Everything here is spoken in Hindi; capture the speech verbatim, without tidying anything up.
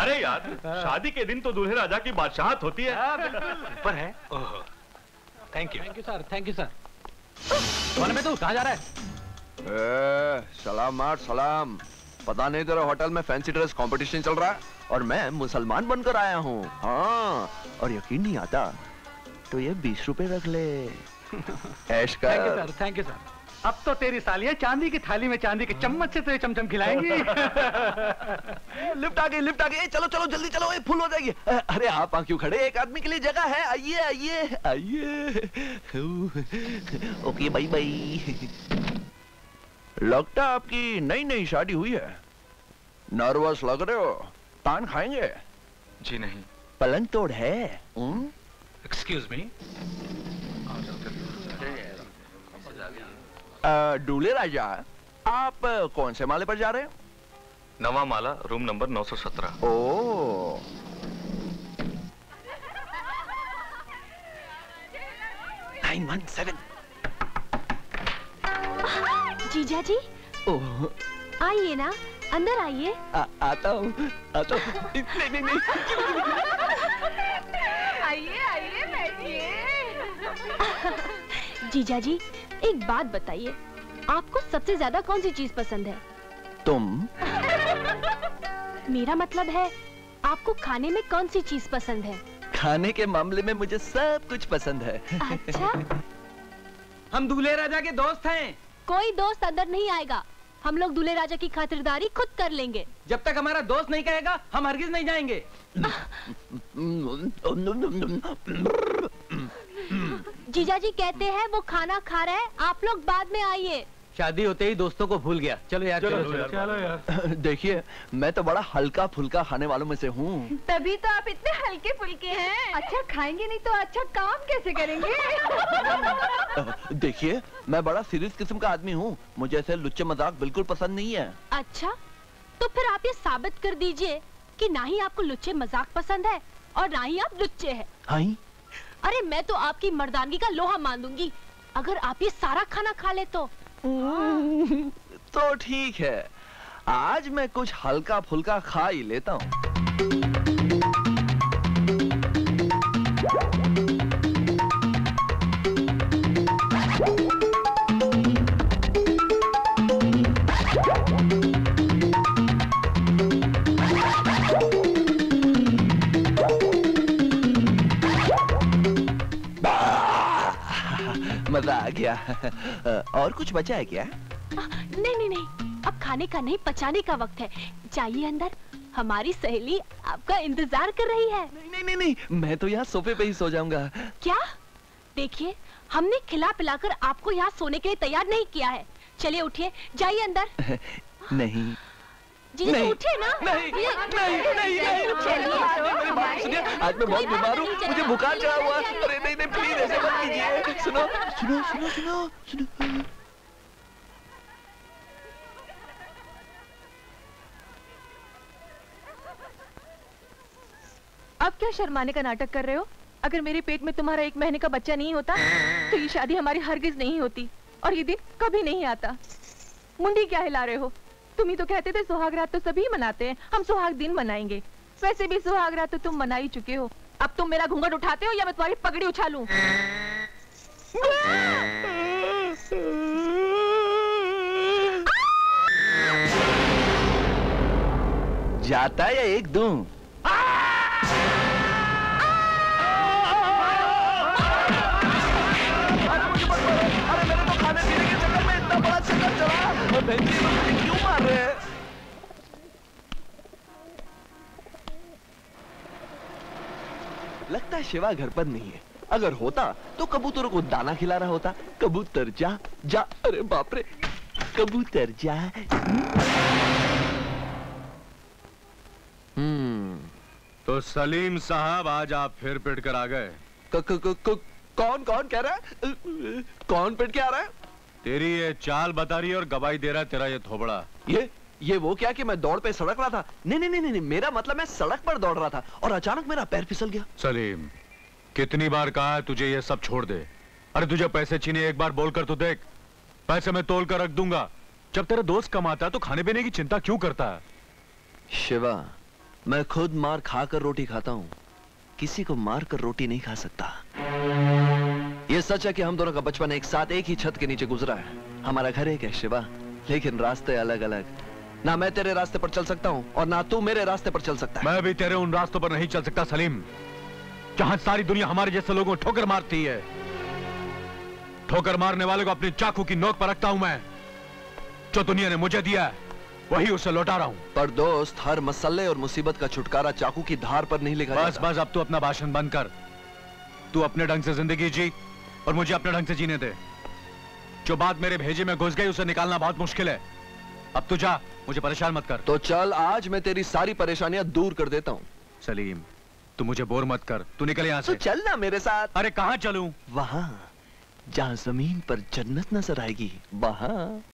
अरे यार शादी के दिन तो दूल्हे राजा की बादशाहत होती है। पर है। Thank you. Thank you sir. Thank you sir. वन में तू कहाँ जा रहा है? सलाम मार सलाम। पता नहीं तेरा होटल में फैंसी ड्रेस कंपटीशन चल रहा है और मैं मुसलमान बनकर आया हूँ। हाँ और यकीन नहीं आता तो ये बीस रुपए रख ले। ऐश कर। Thank you sir. Thank you sir. अब तो तेरी सालियां चांदी की थाली में चांदी के चम्मच से तेरे चमचम खिलाएंगी। लिफ्ट आ गई लिफ्ट आ गई। चलो चलो जल्दी चलो ये फुल हो जाएगी। अरे आप क्यों खड़े? एक आदमी के लिए जगह है। आइए आइए आइए। Okay bye bye. लगता आपकी नई नई शादी हुई है। नर्वस लग रहे हो। पान खाएंगे? जी नहीं। पलंग तोड़ है। Excuse me. दूल्हे राजा आप कौन से माले पर जा रहे हैं? नवा माला रूम नंबर नौ सौ सत्रह। O nine one seven. जीजा जी आइए ना अंदर आइए। आता हूँ आता हूँ। नहीं नहीं नहीं आइए आइए बैठिए। जीजा जी एक बात बताइए आपको सबसे ज्यादा कौन सी चीज पसंद है? तुम। मेरा मतलब है आपको खाने में कौन सी चीज पसंद है? खाने के मामले में मुझे सब कुछ पसंद है। अच्छा। हम दूल्हे राजा के दोस्त हैं। कोई दोस्त अंदर नहीं आएगा। हम लोग दूल्हे राजा की खातिरदारी खुद कर लेंगे। जब तक हमारा दोस्त नहीं कहेगा हम हरगिज नहीं जाएंगे। जीजा जी कहते हैं वो खाना खा रहे हैं। आप लोग बाद में आइए। शादी होते ही दोस्तों को भूल गया। चलो यार चलो, चलो, चलो, चलो यार। देखिए मैं तो बड़ा हल्का फुल्का खाने वालों में से हूँ। तभी तो आप इतने हल्के फुल्के हैं। अच्छा खाएंगे नहीं तो अच्छा काम कैसे करेंगे? देखिए मैं बड़ा सीरियस किस्म का आदमी हूँ। मुझे ऐसे लुच्चे मजाक बिल्कुल पसंद नहीं है। अच्छा तो फिर आप ये साबित कर दीजिए कि ना ही आपको लुच्चे मजाक पसंद है और ना ही आप लुच्चे हैं। अरे मैं तो आपकी मर्दानगी का लोहा मान दूंगी अगर आप ये सारा खाना खा ले तो। तो ठीक है आज मैं कुछ हल्का फुल्का खा ही लेता हूँ। मजा आ गया। और कुछ बचा है क्या? नहीं नहीं नहीं अब खाने का नहीं पचाने का वक्त है। जाइए अंदर हमारी सहेली आपका इंतजार कर रही है। नहीं नहीं नहीं, नहीं। मैं तो यहाँ सोफे पे ही सो जाऊंगा। क्या? देखिए हमने खिला पिलाकर आपको यहाँ सोने के लिए तैयार नहीं किया है। चलिए उठिए जाइए अंदर। नहीं जी तो उठिए ना। नहीं नहीं नहीं मेरी बात सुनिए। आज मैं बहुत बीमार हूँ मुझे बुखार चढ़ा हुआ। अरे नहीं नहीं प्लीज ऐसे मत कीजिए। सुनो सुनो सुनो सुनो सुनो अब क्या शर्माने का नाटक कर रहे हो? अगर मेरे पेट में तुम्हारा एक महीने का बच्चा नहीं होता तो ये शादी हमारी हरगिज नहीं होती और ये दिन कभी नहीं आता। मुंडी क्या हिला रहे हो? तुम ही तो कहते थे सुहाग रात तो सभी मनाते हैं हम सुहाग दिन मनाएंगे। वैसे भी सुहाग रात तो तुम मना ही चुके हो। अब तुम मेरा घूंघट उठाते हो या मैं तुम्हारी पगड़ी उछालूं? जाता या एक दूं? अरे मेरे तो खाने पीने के चक्कर में इतना बड़ा चक्कर चला। लगता है शिवा घर पर नहीं है। अगर होता तो कबूतरों को दाना खिला रहा होता। कबूतर जा जा। अरे बाप रे कबूतर जा। हम्म तो सलीम साहब आज आप फिर पिट कर आ गए। क, क, क, क, कौन कौन कह रहा है? कौन पिट के आ रहा है? तेरी ये चाल बता रही है और गवाही दे रहा है तेरा ये थोबड़ा। ये ये वो क्या कि मैं दौड़ पे सड़क रहा था। नहीं नहीं नहीं नहीं मेरा मतलब मैं सड़क पर दौड़ रहा था और अचानक मेरा पैर फिसल गया। सलीम कितनी बार कहा है तुझे ये सब छोड़ दे। अरे तुझे पैसे छीने एक बार बोलकर तो देख। पैसे मैं तोल कर रख दूंगा। जब तेरा दोस्त कमाता है तो खाने पीने की चिंता क्यों करता है? शिवा मैं खुद मार खाकर रोटी खाता हूँ, किसी को मार कर रोटी नहीं खा सकता। ये सच है कि हम दोनों का बचपन एक साथ एक ही छत के नीचे गुजरा है। हमारा घर एक है शिवा, लेकिन रास्ते अलग अलग। ना मैं तेरे रास्ते पर चल सकता हूँ और ना तू मेरे रास्ते पर चल सकता है। मैं भी तेरे उन रास्तों पर नहीं चल सकता सलीम, जहाँ सारी दुनिया हमारे जैसे लोगों को ठोकर मारती है। ठोकर मारने वाले को अपनी चाकू की नोक पर रखता हूँ मैं। जो दुनिया ने मुझे दिया है वही उसे लौटा रहा हूँ। पर दोस्त, हर मसले और मुसीबत का छुटकारा चाकू की धार पर नहीं लिखा। बस बस, अब तू अपना भाषण बंद कर। तू अपने ढंग से जिंदगी जी और मुझे अपने ढंग से जीने दे। जो बात मेरे भेजे में घुस गई उसे निकालना बहुत मुश्किल है। अब तू जा, मुझे परेशान मत कर। तो चल, आज मैं तेरी सारी परेशानियां दूर कर देता हूँ। सलीम, तू मुझे बोर मत कर, तू निकल यहाँ से। चल ना मेरे साथ। अरे कहाँ चलूं? वहाँ, जहाँ जमीन पर जन्नत नजर आएगी, वहाँ।